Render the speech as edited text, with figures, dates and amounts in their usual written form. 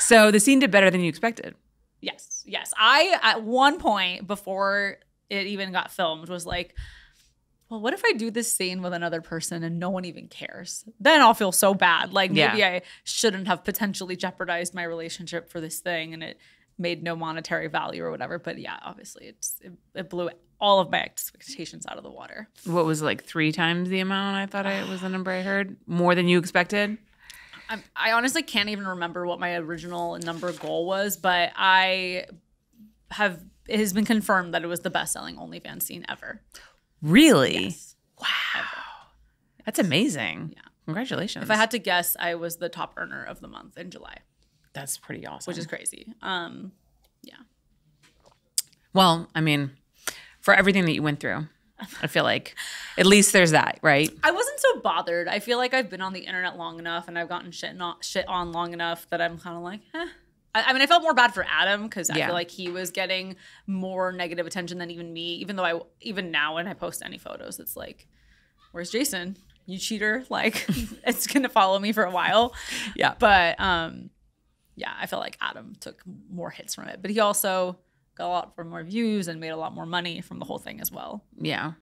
So the scene did better than you expected. Yes, yes. I, at one point before it even got filmed, was like, well, what if I do this scene with another person and no one even cares? Then I'll feel so bad. Like, maybe I shouldn't have potentially jeopardized my relationship for this thing, and it made no monetary value or whatever. But yeah, obviously it blew all of my expectations out of the water. What was like 3 times the amount I thought it was the number I heard? More than you expected? I honestly can't even remember what my original number goal was, but it has been confirmed that it was the best-selling OnlyFans scene ever. Really? Yes. Wow. Ever. That's amazing. Yeah. Congratulations. If I had to guess, I was the top earner of the month in July. That's pretty awesome. Which is crazy. Yeah. Well, I mean, for everything that you went through, I feel like at least there's that, right? I wasn't so bothered. I feel like I've been on the internet long enough and I've gotten shit on long enough that I'm kind of like, eh. I mean, I felt more bad for Adam because I feel like he was getting more negative attention than even me, even though even now when I post any photos, it's like, where's Jason? You cheater. Like, it's going to follow me for a while. Yeah. But yeah, I felt like Adam took more hits from it. But he also got a lot more views and made a lot more money from the whole thing as well. Yeah.